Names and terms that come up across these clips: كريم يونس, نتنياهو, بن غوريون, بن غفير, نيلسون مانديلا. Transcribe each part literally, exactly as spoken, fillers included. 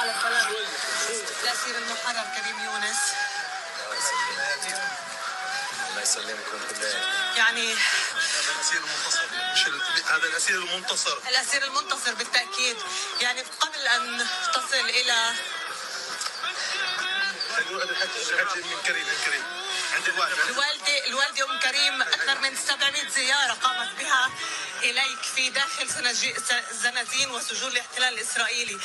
على الطلب. الأسير المحرر كريم يونس. الله يسلمكم كلنا. يعني هذا الأسير المنتصر مش هذا الأسير المنتصر. الأسير المنتصر بالتأكيد، يعني قبل أن تصل إلى من كريم من كريم عند الوالدة الوالدة الوالدة أم كريم أكثر من سبعمئة زيارة قامت بها إليك في داخل زنازين وسجون الاحتلال الإسرائيلي.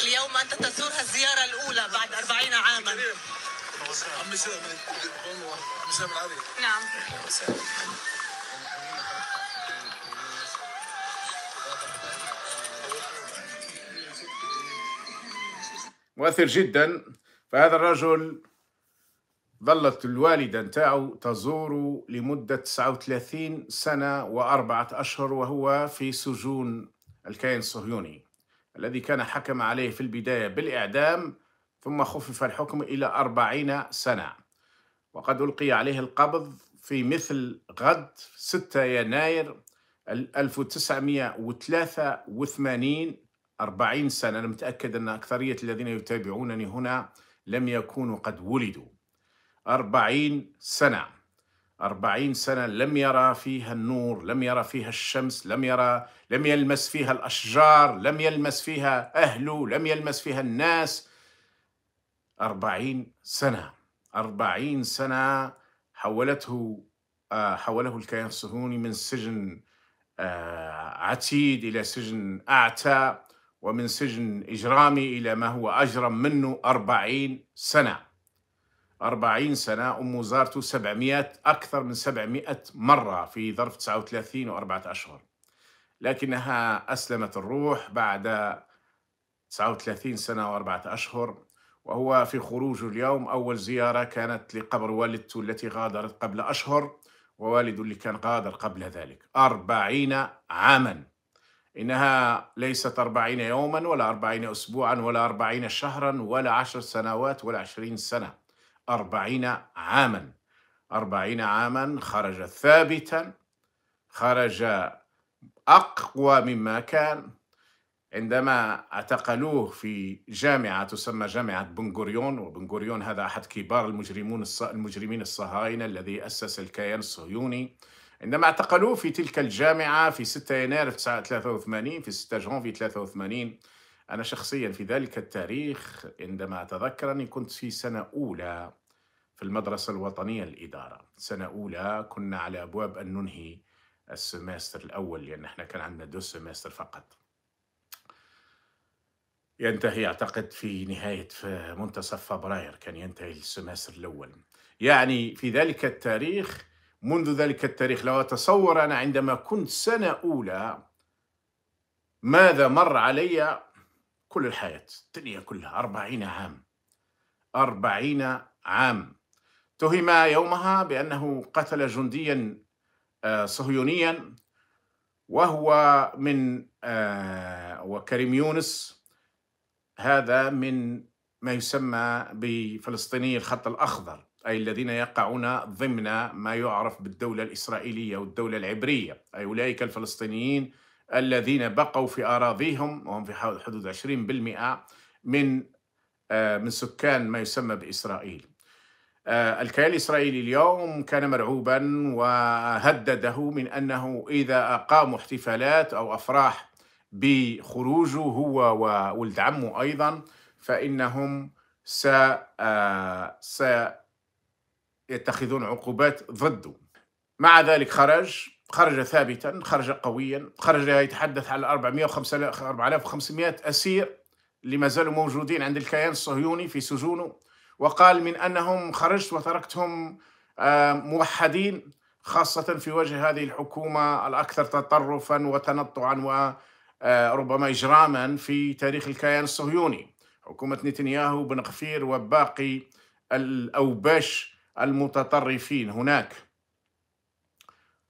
اليوم أنت تزورها الزيارة الأولى بعد أربعين عاما. عمي سلام عمي سلام العربي. نعم. مؤثر جدا. فهذا الرجل ظلت الوالدة نتاعو تزوره لمدة تسعة وثلاثين سنة وأربعة أشهر وهو في سجون الكيان الصهيوني الذي كان حكم عليه في البداية بالإعدام ثم خفف الحكم إلى أربعين سنة، وقد ألقي عليه القبض في مثل غد ستة يناير ألف وتسعمئة وثلاثة وثمانين. أربعين سنة. أنا متأكد أن أكثرية الذين يتابعونني هنا لم يكونوا قد ولدوا. أربعين سنة، أربعين سنة لم يرى فيها النور، لم يرى فيها الشمس، لم يرى لم يلمس فيها الأشجار، لم يلمس فيها أهله، لم يلمس فيها الناس. أربعين سنة، أربعين سنة حولته حوله الكيان الصهيوني من سجن عتيد إلى سجن أعتى، ومن سجن إجرامي إلى ما هو أجرم منه. أربعين سنة، أربعين سنة. أم زارته سبعمئة، أكثر من سبعمئة مرة في ظرف تسعة وثلاثين وأربعة أشهر، لكنها أسلمت الروح بعد تسعة وثلاثين سنة وأربعة أشهر. وهو في خروجه اليوم أول زيارة كانت لقبر والدته التي غادرت قبل أشهر، ووالده اللي كان غادر قبل ذلك. أربعين عاماً. إنها ليست أربعين يوماً ولا أربعين أسبوعاً ولا أربعين شهراً ولا عشر سنوات ولا عشرين سنة. أربعين عاماً، أربعين عاماً. خرج ثابتاً، خرج أقوى مما كان. عندما اعتقلوه في جامعة تسمى جامعة بن غوريون، وبن غوريون هذا أحد كبار المجرمون المجرمين الصهاينة الذي أسس الكيان الصهيوني. عندما اعتقلوه في تلك الجامعة في ستة يناير ألف وتسعمئة وثلاثة وثمانين، في ستة جانفي ثلاثة وثمانين، أنا شخصيا في ذلك التاريخ عندما أتذكر أني كنت في سنة أولى في المدرسة الوطنية للإدارة، سنة أولى. كنا على أبواب أن ننهي السمستر الأول، لأن يعني احنا كان عندنا دو سمستر فقط، ينتهي أعتقد في نهاية في منتصف فبراير كان ينتهي السمستر الأول. يعني في ذلك التاريخ، منذ ذلك التاريخ، لو أتصور أنا عندما كنت سنة أولى ماذا مر علي كل الحياة الدنيا كلها. أربعين عام، أربعين عام. تهم يومها بأنه قتل جنديا صهيونيا، وهو من وكريم يونس هذا من ما يسمى بفلسطيني الخط الأخضر، أي الذين يقعون ضمن ما يعرف بالدولة الإسرائيلية والدولة العبرية، أي أولئك الفلسطينيين الذين بقوا في أراضيهم، وهم في حدود عشرين بالمئة من من سكان ما يسمى بإسرائيل. الكيان الإسرائيلي اليوم كان مرعوبا وهدده من أنه إذا أقاموا احتفالات أو أفراح بخروجه هو وولد عمه أيضا، فإنهم سيتخذون عقوبات ضده. مع ذلك خرج، خرج ثابتا، خرج قويا، خرج يتحدث على أربعمئة وخمسمئة أسير اللي ما زالوا موجودين عند الكيان الصهيوني في سجونه، وقال من أنهم خرجت وتركتهم موحدين، خاصة في وجه هذه الحكومة الأكثر تطرفا وتنطعا و ربما إجراما في تاريخ الكيان الصهيوني، حكومة نتنياهو بن غفير وباقي الأوباش المتطرفين هناك.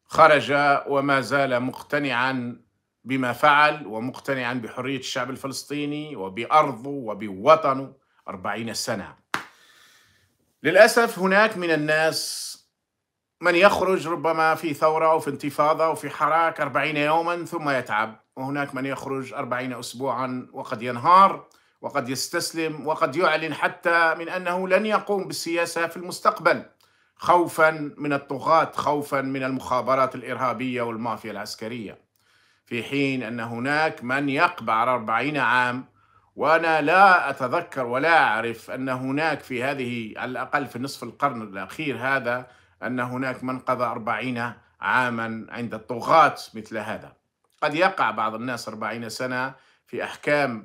خرج وما زال مقتنعا بما فعل ومقتنعا بحرية الشعب الفلسطيني وبأرضه وبوطنه. أربعين سنة. للأسف هناك من الناس من يخرج ربما في ثورة أو في انتفاضة أو في حراك أربعين يوما ثم يتعب، وهناك من يخرج أربعين أسبوعا وقد ينهار، وقد يستسلم وقد يعلن حتى من أنه لن يقوم بالسياسة في المستقبل خوفا من الطغاة، خوفا من المخابرات الإرهابية والمافيا العسكرية، في حين أن هناك من يقبع أربعين عام. وأنا لا أتذكر ولا أعرف أن هناك في هذه، على الأقل في نصف القرن الأخير هذا، أن هناك من قضى أربعين عاما عند الطغاة مثل هذا. قد يقع بعض الناس أربعين سنة في أحكام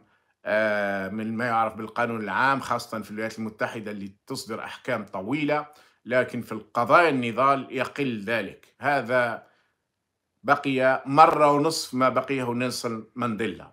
من ما يعرف بالقانون العام، خاصة في الولايات المتحدة اللي تصدر أحكام طويلة، لكن في القضايا النضال يقل ذلك. هذا بقي مرة ونصف ما بقيه نيلسون مانديلا،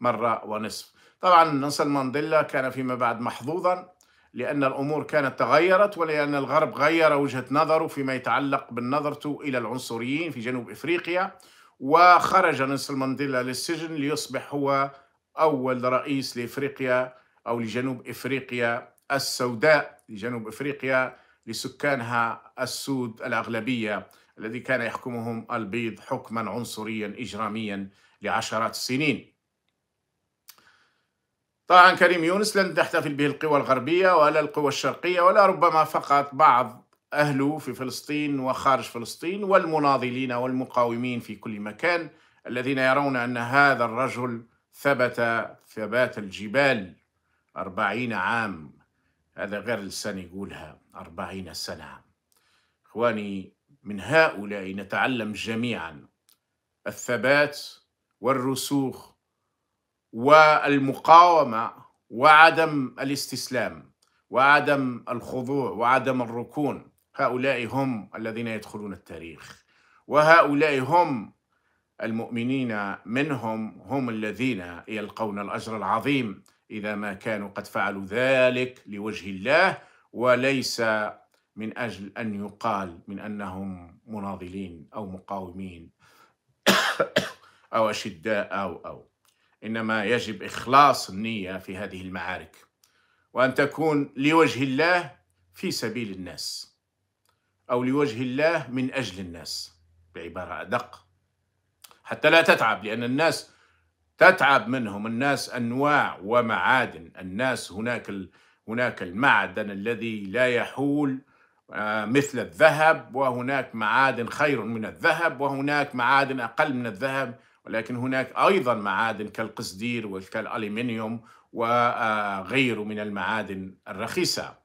مرة ونصف. طبعا نيلسون مانديلا كان فيما بعد محظوظا لأن الأمور كانت تغيرت، ولأن الغرب غير وجهة نظره فيما يتعلق بالنظرة إلى العنصريين في جنوب إفريقيا، وخرج نيلسون مانديلا للسجن ليصبح هو أول رئيس لإفريقيا أو لجنوب إفريقيا السوداء، لجنوب إفريقيا لسكانها السود الأغلبية الذي كان يحكمهم البيض حكما عنصريا إجراميا لعشرات السنين. طبعا كريم يونس لن تحتفل به القوى الغربية ولا القوى الشرقية، ولا ربما فقط بعض أهله في فلسطين وخارج فلسطين والمناضلين والمقاومين في كل مكان الذين يرون أن هذا الرجل ثبت ثبات الجبال أربعين عام. هذا غير لسان يقولها، أربعين سنة. إخواني، من هؤلاء نتعلم جميعا الثبات والرسوخ والمقاومة وعدم الاستسلام وعدم الخضوع وعدم الركون. هؤلاء هم الذين يدخلون التاريخ، وهؤلاء هم المؤمنين منهم هم الذين يلقون الأجر العظيم إذا ما كانوا قد فعلوا ذلك لوجه الله، وليس من أجل أن يقال من أنهم مناضلين أو مقاومين أو أشداء أو أو إنما يجب إخلاص النية في هذه المعارك، وأن تكون لوجه الله في سبيل الناس، أو لوجه الله من أجل الناس بعبارة أدق، حتى لا تتعب، لأن الناس تتعب منهم. الناس أنواع ومعادن، الناس هناك هناك المعدن الذي لا يحول مثل الذهب، وهناك معادن خير من الذهب، وهناك معادن أقل من الذهب، ولكن هناك أيضا معادن كالقصدير وكالألمنيوم وغيره من المعادن الرخيصة.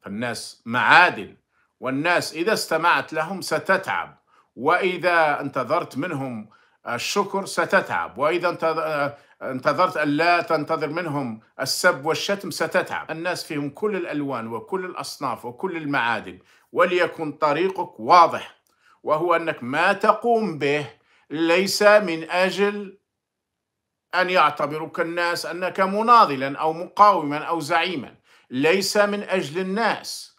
فالناس معادن، والناس إذا استمعت لهم ستتعب، وإذا انتظرت منهم الشكر ستتعب، وإذا انتظرت ألا تنتظر منهم السب والشتم ستتعب. الناس فيهم كل الألوان وكل الأصناف وكل المعادن، وليكن طريقك واضح، وهو أنك ما تقوم به ليس من أجل أن يعتبرك الناس أنك مناضلا أو مقاوما أو زعيما، ليس من أجل الناس.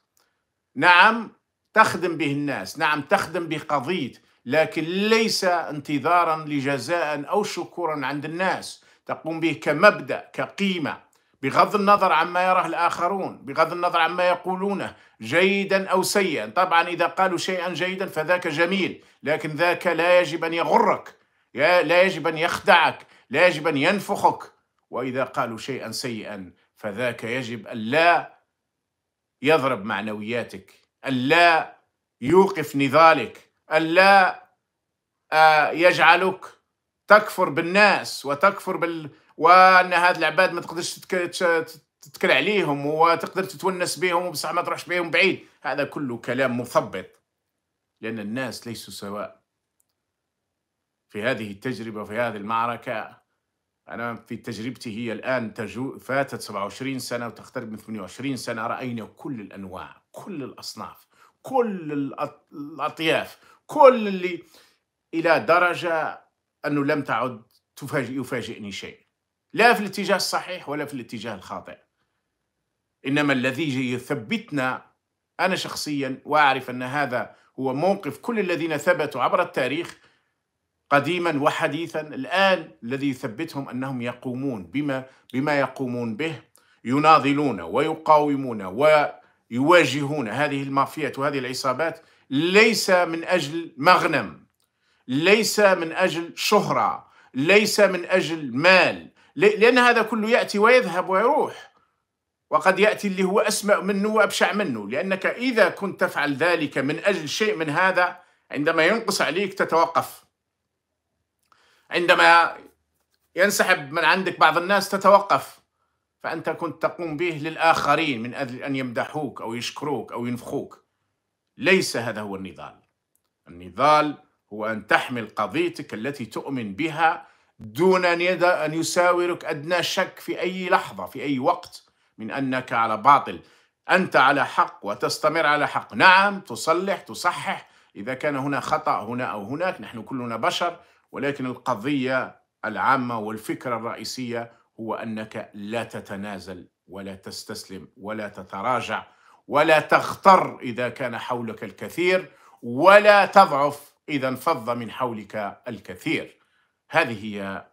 نعم تخدم به الناس، نعم تخدم به قضية، لكن ليس انتظارا لجزاء أو شكورا عند الناس. تقوم به كمبدأ، كقيمة، بغض النظر عما يراه الآخرون، بغض النظر عما يقولونه جيدا أو سيئا. طبعا إذا قالوا شيئا جيدا فذاك جميل، لكن ذاك لا يجب أن يغرك، لا يجب أن يخدعك، لا يجب أن ينفخك. وإذا قالوا شيئا سيئا فذاك يجب أن لا يضرب معنوياتك، ألا يوقف نضالك، ألا يجعلك تكفر بالناس وتكفر بال وأن هاد العباد ما تقدرش تتكل عليهم وتقدر تتونس بهم وبصح ما تروحش بهم بعيد. هذا كله كلام مثبط، لأن الناس ليسوا سواء. في هذه التجربة وفي هذه المعركة، أنا في تجربتي هي الآن تجو فاتت سبعة وعشرين سنة وتقترب من ثمانية وعشرين سنة، رأينا كل الأنواع، كل الأصناف، كل الأطياف، كل اللي، إلى درجة أنه لم تعد يفاجئني شيء، لا في الاتجاه الصحيح ولا في الاتجاه الخاطئ. إنما الذي يثبتنا، أنا شخصيا وأعرف أن هذا هو موقف كل الذين ثبتوا عبر التاريخ قديما وحديثا، الآن الذي يثبتهم أنهم يقومون بما بما يقومون به، يناضلون ويقاومون ويواجهون هذه المافيات وهذه العصابات، ليس من أجل مغنم، ليس من أجل شهرة، ليس من أجل مال، لأن هذا كله يأتي ويذهب ويروح، وقد يأتي اللي هو أسمأ منه وأبشع منه، لأنك إذا كنت تفعل ذلك من أجل شيء من هذا عندما ينقص عليك تتوقف، عندما ينسحب من عندك بعض الناس تتوقف، فأنت كنت تقوم به للآخرين من أجل أن يمدحوك أو يشكروك أو ينفخوك. ليس هذا هو النضال. النضال هو أن تحمل قضيتك التي تؤمن بها دون أن يساورك أدنى شك في أي لحظة في أي وقت من أنك على باطل، أنت على حق وتستمر على حق. نعم تصلح تصحح إذا كان هنا خطأ هنا أو هناك، نحن كلنا بشر، ولكن القضية العامة والفكرة الرئيسية هو أنك لا تتنازل ولا تستسلم ولا تتراجع ولا تغتر إذا كان حولك الكثير، ولا تضعف إذا انفض من حولك الكثير. هذه هي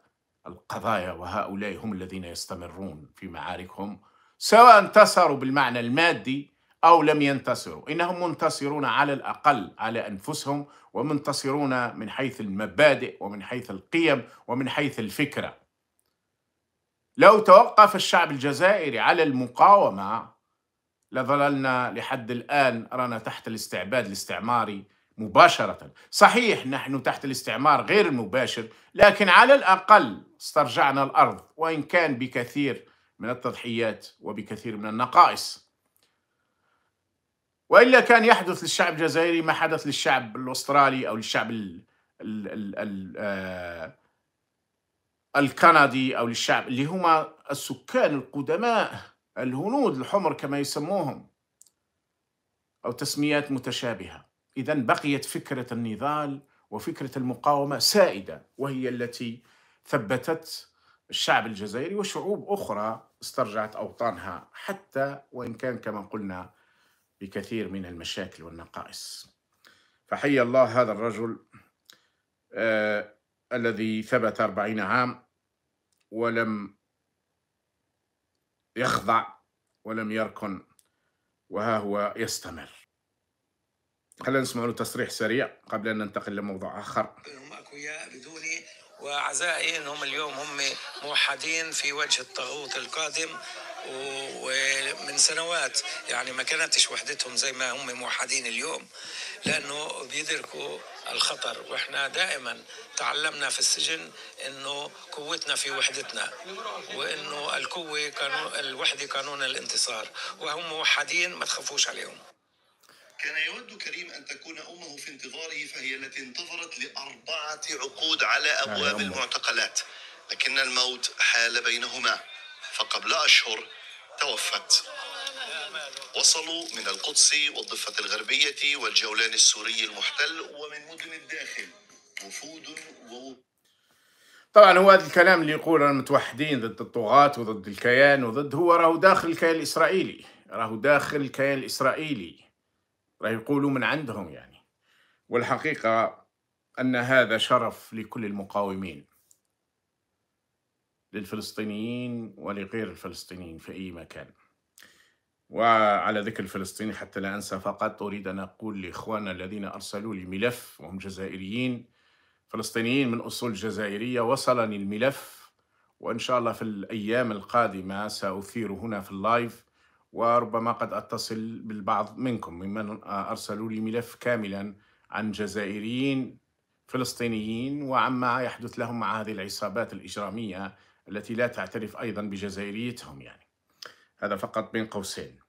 القضايا، وهؤلاء هم الذين يستمرون في معاركهم سواء انتصروا بالمعنى المادي أو لم ينتصروا، إنهم منتصرون على الأقل على أنفسهم، ومنتصرون من حيث المبادئ ومن حيث القيم ومن حيث الفكرة. لو توقف الشعب الجزائري على المقاومة لظللنا لحد الآن رانا تحت الاستعباد الاستعماري مباشرة. صحيح نحن تحت الاستعمار غير المباشر، لكن على الأقل استرجعنا الأرض وإن كان بكثير من التضحيات وبكثير من النقائص، وإلا كان يحدث للشعب الجزائري ما حدث للشعب الأسترالي أو للشعب ال ال ال ال ال الكندي أو للشعب اللي هما السكان القدماء الهنود الحمر كما يسموهم، أو تسميات متشابهة. إذا بقيت فكرة النضال وفكرة المقاومة سائدة، وهي التي ثبتت الشعب الجزائري وشعوب أخرى استرجعت أوطانها، حتى وإن كان كما قلنا بكثير من المشاكل والنقائص. فحي الله هذا الرجل آه الذي ثبت أربعين عام ولم يخضع ولم يركن، وها هو يستمر. خلينا نسمع له تصريح سريع قبل أن ننتقل لموضوع آخر. هم أقوياء بدوني، وعزائي أنهم اليوم هم موحدين في وجه الطاغوت القادم، ومن سنوات يعني ما كانتش وحدتهم زي ما هم موحدين اليوم، لأنه بيدركوا الخطر. وإحنا دائما تعلمنا في السجن أنه قوتنا في وحدتنا، وأنه القوة قانون الوحدة قانون الانتصار، وهم موحدين ما تخافوش عليهم. كان يود كريم أن تكون أمه في انتظاره، فهي التي انتظرت لأربعة عقود على أبواب المعتقلات، لكن الموت حال بينهما، فقبل أشهر توفت. وصلوا من القدس والضفة الغربية والجولان السوري المحتل ومن مدن الداخل وفود و... طبعا هو هذا الكلام اللي يقول أنا متوحدين ضد الطغاة وضد الكيان وضد، هو راهو داخل الكيان الإسرائيلي، راهو داخل الكيان الإسرائيلي، راه يقولوا من عندهم يعني. والحقيقة أن هذا شرف لكل المقاومين، للفلسطينيين ولغير الفلسطينيين في أي مكان. وعلى ذكر الفلسطيني حتى لا أنسى، فقط أريد أن أقول لإخواننا الذين أرسلوا لي ملف وهم جزائريين فلسطينيين من أصول جزائرية، وصلني الملف وإن شاء الله في الأيام القادمة سأثير هنا في اللايف، وربما قد أتصل بالبعض منكم ممن أرسلوا لي ملف كاملا عن جزائريين فلسطينيين وعما يحدث لهم مع هذه العصابات الإجرامية التي لا تعترف أيضا بجزائريتهم يعني. هذا فقط بين قوسين.